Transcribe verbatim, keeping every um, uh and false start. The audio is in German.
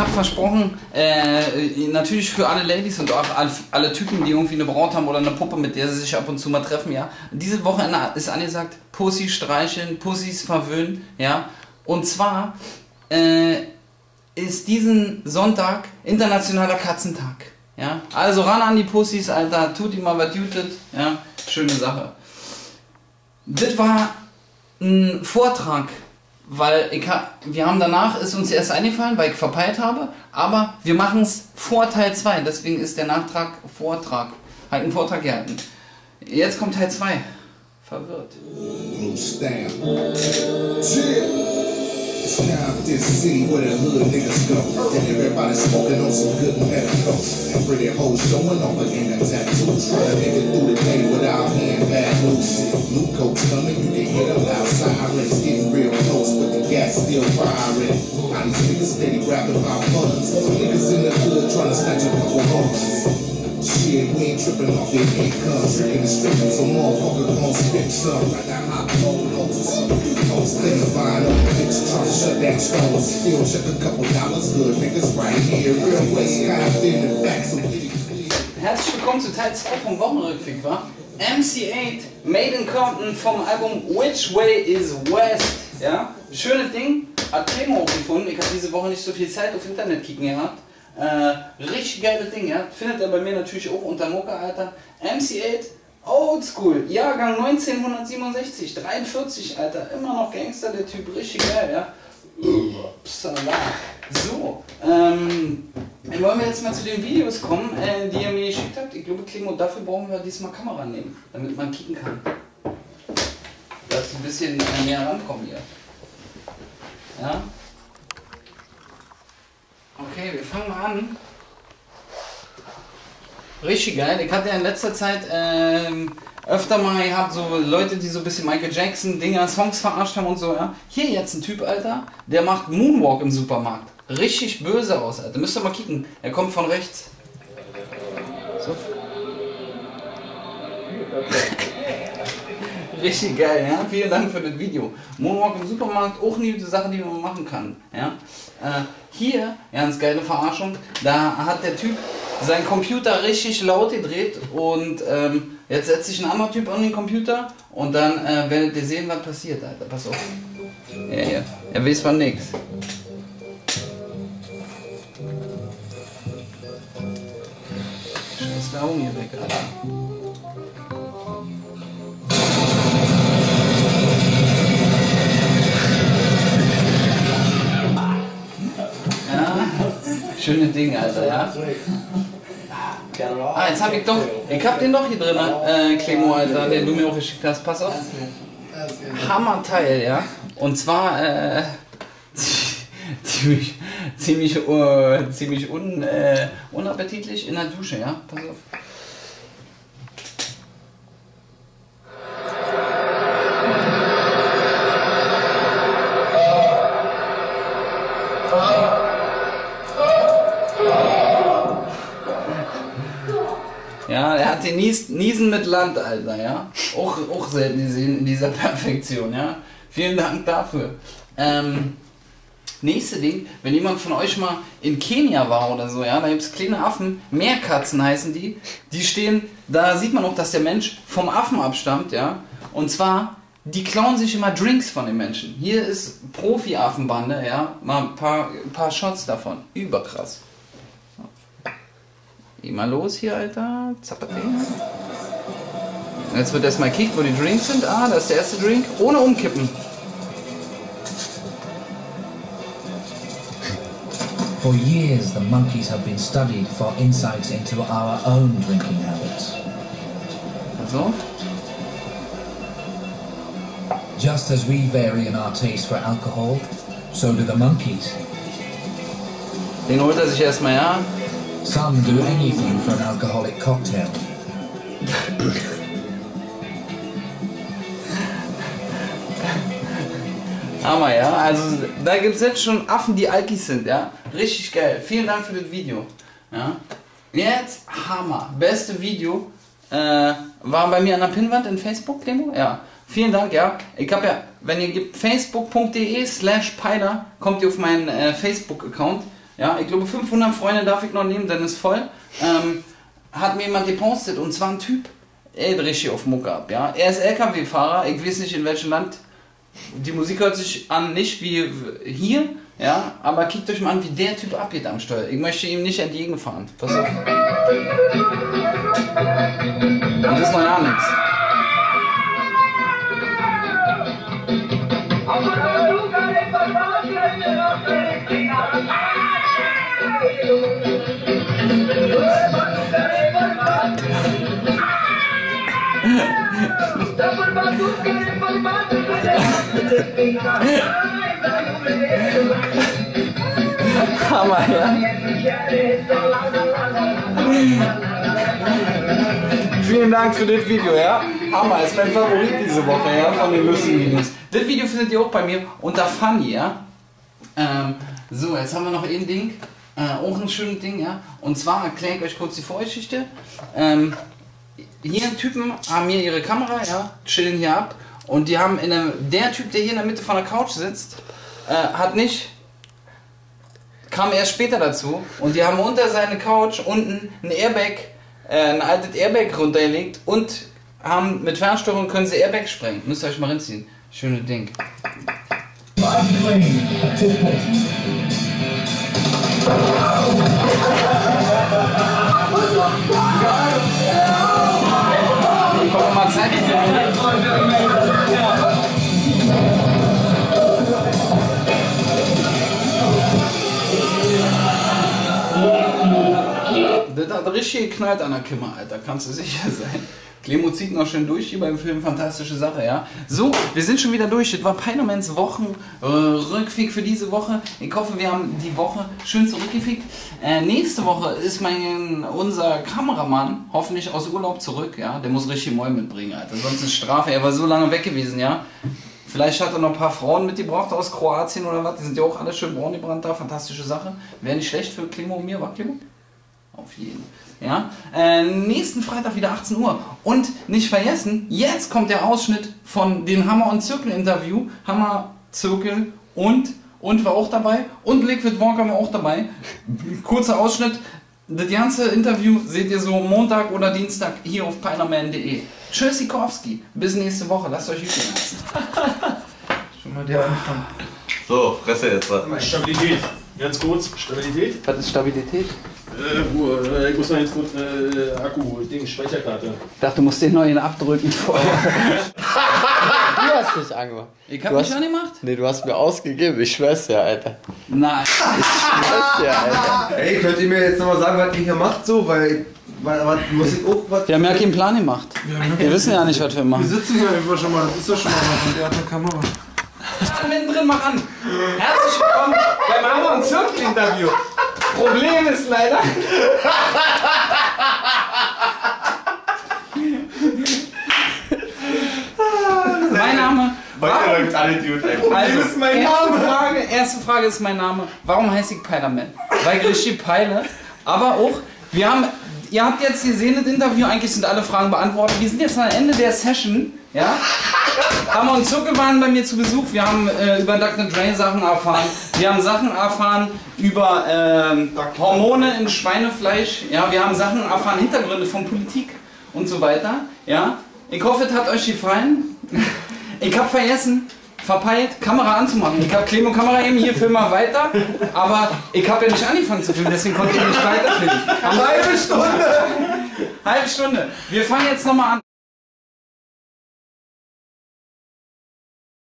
habe versprochen, äh, natürlich für alle Ladies und auch alle, alle Typen, die irgendwie eine Braut haben oder eine Puppe, mit der sie sich ab und zu mal treffen, ja. Dieses Wochenende ist angesagt, Pussy streicheln, Pussys verwöhnen, ja. Und zwar äh, ist diesen Sonntag internationaler Katzentag, ja. Also ran an die Pussys, Alter, tut ihm mal was jutet, ja. Schöne Sache. Das war ein Vortrag. Weil ich ha wir haben danach, ist uns erst eingefallen, weil ich verpeilt habe, aber wir machen es vor Teil zwei, deswegen ist der Nachtrag Vortrag, halt einen Vortrag gehalten. Jetzt kommt Teil zwei. Verwirrt. Still firing. Now these niggas steady grabbing my buns. Niggas in the hood trying to snatch a couple hoes. Shit, we ain't tripping off their income. Tricking the stripping, so motherfucker gon' spit some. I got hot cold hoes. Hoes thin to find up. Niggas trying to shut down stones. Still check a couple dollars. Good niggas right here. Real waste kind thin and facts. Herzlich willkommen zu Teil zwei vom Wochenrückfick, wa? M C acht, Made in Compton vom Album Which Way is West. Ja, schönes Ding, hat Themen hochgefunden, ich habe diese Woche nicht so viel Zeit auf Internet kicken gehabt. Äh, richtig geiles Ding, ja, findet er bei mir natürlich auch unter Mokka, Alter. M C acht, Old School, Jahrgang neunzehnhundertsiebenundsechzig, dreiundvierzig, Alter, immer noch Gangster, der Typ, richtig geil, ja. Psala. So, ähm, dann wollen wir jetzt mal zu den Videos kommen, äh, die ihr mir geschickt habt. Ich glaube, Clemo, dafür brauchen wir diesmal Kamera nehmen, damit man kicken kann. Dass ein bisschen näher rankommen hier. Ja? Okay, wir fangen mal an. Richtig geil. Ich hatte ja in letzter Zeit ähm, öfter mal gehabt, so Leute, die so ein bisschen Michael Jackson-Dinger, Songs verarscht haben und so. Ja? Hier jetzt ein Typ, Alter, der macht Moonwalk im Supermarkt. Richtig böse aus, Alter. Müsst ihr mal kicken. Er kommt von rechts. So. Richtig geil, ja? Vielen Dank für das Video. Moonwalk im Supermarkt, auch eine gute Sache, die man machen kann. Ja? Äh, hier, ganz geile Verarschung, da hat der Typ seinen Computer richtig laut gedreht und ähm, jetzt setzt sich ein anderer Typ an den Computer und dann äh, werdet ihr sehen, was passiert, Alter. Pass auf. Ja, ja. Er weiß von nix. Scheiß Werbung hier weg, Alter. Schöne Dinge, Alter, ja. Ah, jetzt hab ich doch, ich hab den doch hier drin, äh, Clemo, Alter, den du mir auch geschickt hast, pass auf. Hammerteil, ja. Und zwar, äh, ziemlich, ziemlich, uh, ziemlich un, äh, unappetitlich in der Dusche, ja, pass auf. Ja, er hat den Nies, Niesen mit Land, Alter, ja. Auch, auch selten gesehen in dieser Perfektion, ja. Vielen Dank dafür. Ähm, nächste Ding, wenn jemand von euch mal in Kenia war oder so, ja, da gibt es kleine Affen, Meerkatzen heißen die, die stehen, da sieht man auch, dass der Mensch vom Affen abstammt, ja. Und zwar, die klauen sich immer Drinks von den Menschen. Hier ist Profi-Affenbande, ja, mal ein paar, ein paar Shots davon. Überkrass. Geh mal los hier, Alter. Zappate. Jetzt wird erstmal gekickt, wo die Drinks sind. Ah, das ist der erste Drink. Ohne umkippen. For years the monkeys have been studied for insights into our own drinking habits. Also. Just as we vary in our taste for alcohol, so do the monkeys. Den holt er sich erstmal, ja. Some do anything for an alcoholic cocktail. Hammer, ja? Also da gibt es jetzt schon Affen, die Alkis sind, ja? Richtig geil. Vielen Dank für das Video. Ja? Jetzt Hammer. Beste Video äh, war bei mir an der Pinnwand in Facebook, Clemo? Ja. Vielen Dank, ja. Ich habe ja, wenn ihr gebt facebook punkt de slash peiler, kommt ihr auf meinen äh, Facebook-Account. Ja, ich glaube, fünfhundert Freunde darf ich noch nehmen, dann ist voll. Ähm, hat mir jemand gepostet, und zwar ein Typ, er dreht richtig auf Mucke ab. Ja? Er ist L K W-Fahrer, ich weiß nicht in welchem Land. Die Musik hört sich an, nicht wie hier, ja, aber kickt euch mal an, wie der Typ abgeht am Steuer. Ich möchte ihm nicht entgegenfahren. Pass auf. Und das ist noch gar nichts. Hammer, ja? Vielen Dank für das Video, ja? Hammer, ist mein Favorit diese Woche, ja? Von den lustigen Videos. Das Video findet ihr auch bei mir unter Funny, ja? Ähm, so, jetzt haben wir noch ein Ding. Äh, auch ein schönes Ding, ja? Und zwar erkläre ich euch kurz die Vorgeschichte. Ähm, Hier Typen haben hier ihre Kamera, ja, chillen hier ab, und die haben in der, der Typ, der hier in der Mitte von der Couch sitzt, äh, hat nicht, kam erst später dazu, und die haben unter seine Couch unten ein Airbag, äh, ein altes Airbag runtergelegt, und haben mit Fernsteuerung können sie Airbag sprengen. Müsst ihr euch mal reinziehen. Schönes Ding. Kommt mal Zeit. Das hat richtig geknallt an der Kimmer, Alter, kannst du sicher sein. Clemo zieht noch schön durch hier beim Film, fantastische Sache, ja. So, wir sind schon wieder durch. Das war Peinemans Wochenrückfick für diese Woche. Ich hoffe, wir haben die Woche schön zurückgefickt. Äh, nächste Woche ist mein, unser Kameramann hoffentlich aus Urlaub zurück, ja. Der muss richtig Mäul mitbringen, Alter. Sonst ist Strafe. Er war so lange weg gewesen, ja. Vielleicht hat er noch ein paar Frauen mitgebracht aus Kroatien oder was. Die sind ja auch alle schön braun gebrannt da. Fantastische Sache. Wäre nicht schlecht für Clemo und mir, war Clemo? Auf jeden. Ja? Äh, nächsten Freitag wieder achtzehn Uhr. Und nicht vergessen, jetzt kommt der Ausschnitt von dem Hammer und Zirkel Interview. Hammer, Zirkel und und war auch dabei. Und Liquit Walker war auch dabei. Kurzer Ausschnitt. Das ganze Interview seht ihr so Montag oder Dienstag hier auf peinerman punkt de. Tschüss Sikorski. Bis nächste Woche. Lasst euch gut gehen. Schon mal der Anfang. So, Fresse jetzt. Stabilität. Ganz kurz, Stabilität. Was ist Stabilität? Äh, Ruhe, ich muss mal jetzt kurz äh, Akku, Ding, Speicherkarte. Ich dachte, du musst den neuen abdrücken vorher. Du hast dich angemacht. Ich hab du mich hast... angemacht? Nee, du hast mir ausgegeben, ich schwör's ja, Alter. Nein. Ich schwör's ja, Alter. Ey, könnt ihr mir jetzt nochmal sagen, was ihr hier macht so, weil... weil, weil muss ich auch was... Wir haben ja keinen Plan gemacht. Wir, wir wissen ja nicht, was wir machen. Wir sitzen hier einfach schon mal, das ist doch schon mal was mit der hat eine Kamera. Mittendrin, mach an. Herzlich willkommen beim Hammer und Zirkel Interview. Problem ist leider. Mein Name. Warum, also, ist mein erste, Name. Frage, erste Frage ist mein Name. Warum heiße ich Peilerman? Weil ich richtig peile. Aber auch, wir haben, ihr habt jetzt gesehen, das Interview, eigentlich sind alle Fragen beantwortet. Wir sind jetzt am Ende der Session. Ja? Hammer und Zirkel waren bei mir zu Besuch. Wir haben äh, über Duck and Drain Sachen erfahren. Wir haben Sachen erfahren über ähm, Hormone in Schweinefleisch. Ja, wir haben Sachen erfahren, Hintergründe von Politik und so weiter. Ja? Ich hoffe, es hat euch gefallen. Ich habe vergessen, verpeilt, Kamera anzumachen. Ich habe Clemo Kamera eben, hier film mal weiter. Aber ich habe ja nicht angefangen zu filmen, deswegen konnte ich nicht weiterfilmen. Halbe Stunde! Halbe Stunde. Wir fangen jetzt nochmal an.